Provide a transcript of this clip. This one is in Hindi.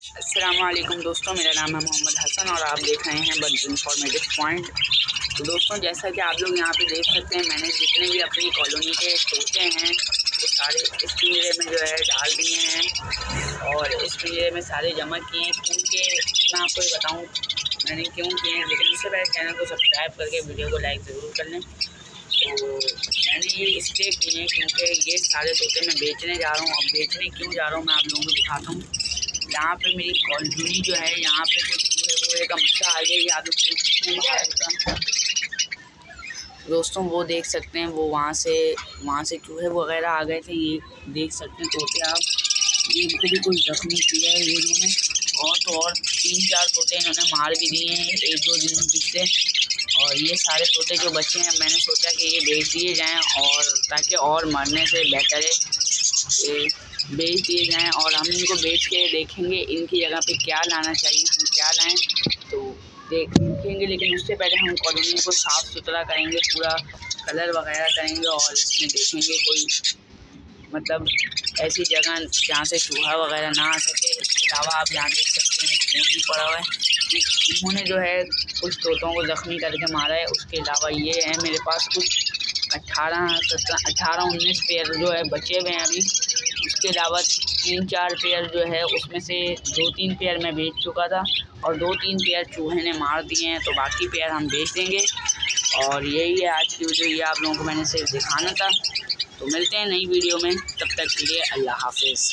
अस्सलामुअलैकुम दोस्तों, मेरा नाम है मोहम्मद हसन और आप देख रहे हैं बर्ड्स इंफॉर्मेटिव पॉइंट। तो दोस्तों, जैसा कि आप लोग यहाँ पे देख सकते हैं, मैंने जितने भी अपनी कॉलोनी के तोते हैं वो सारे इस पिंजरे में जो है डाल दिए हैं और इस पिंजरे में सारे जमा किए हैं। क्योंकि मैं आपको ये बताऊँ मैंने क्यों किए हैं, लेकिन उससे पहले चैनल को सब्सक्राइब करके वीडियो को लाइक ज़रूर कर लें। तो मैंने ये इसलिए किए हैं क्योंकि ये सारे तोते मैं बेचने जा रहा हूँ। अब बेचने क्यों जा रहा हूँ मैं आप लोगों को दिखाता हूँ। यहाँ पे मेरी कॉलोनी जो है, यहाँ पे कुछ चूहे का मसला आ गया, ये आप लोग दोस्तों वो देख सकते हैं, वो वहाँ से चूहे वगैरह आ गए थे। ये देख सकते हैं तोते आप, ये इनको भी कुछ जख्मी किया है इन्होंने। और तो और 3-4 तोते इन्होंने मार भी दिए हैं 1-2 दिन में पिछले। और ये सारे तोते जो बच्चे हैं, मैंने सोचा कि ये बेच दिए जाएँ और ताकि और मरने से बेहतर है बेच दिए जाएँ। और हम इनको बेच के देखेंगे इनकी जगह पे क्या लाना चाहिए, हम क्या लाएं तो देखेंगे। लेकिन उससे पहले हम कॉलोनी को साफ़ सुथरा करेंगे, पूरा कलर वगैरह करेंगे और इसमें देखेंगे कोई मतलब ऐसी जगह जहाँ से चूहा वगैरह ना आ सके। इसके अलावा आप यहाँ देख सकते हैं खून भी पड़ा हुआ है, उन्होंने जो है कुछ तोतों को ज़ख्मी करके मारा है। उसके अलावा ये है मेरे पास कुछ 18-19 पेयर जो है बचे हुए हैं अभी। उसके अलावा 3-4 पेयर जो है उसमें से 2-3 पेयर मैं बेच चुका था और 2-3 पेयर चूहे ने मार दिए हैं, तो बाकी पेयर हम बेच देंगे। और यही है आज की वीडियो, ये आप लोगों को मैंने सिर्फ दिखाना था। तो मिलते हैं नई वीडियो में, तब तक के लिए अल्लाह हाफिज़।